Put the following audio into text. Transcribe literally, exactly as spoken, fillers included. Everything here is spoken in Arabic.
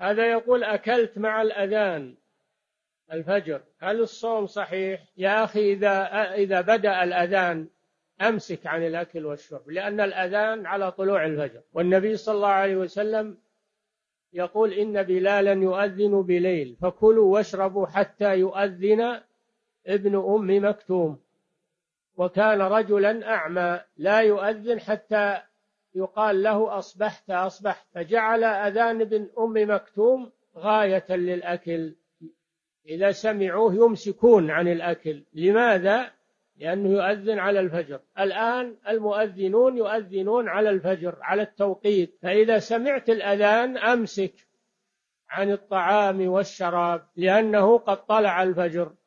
هذا يقول أكلت مع الأذان الفجر، هل الصوم صحيح؟ يا أخي إذا, إذا بدأ الأذان أمسك عن الأكل والشرب، لأن الأذان على طلوع الفجر، والنبي صلى الله عليه وسلم يقول إن بلالا يؤذن بليل فكلوا واشربوا حتى يؤذن ابن أم مكتوم، وكان رجلا أعمى لا يؤذن حتى يقال له أصبحت أصبحت، فجعل أذان ابن أم مكتوم غاية للأكل، إذا سمعوه يمسكون عن الأكل. لماذا؟ لأنه يؤذن على الفجر. الآن المؤذنون يؤذنون على الفجر على التوقيت، فإذا سمعت الأذان أمسك عن الطعام والشراب لأنه قد طلع الفجر.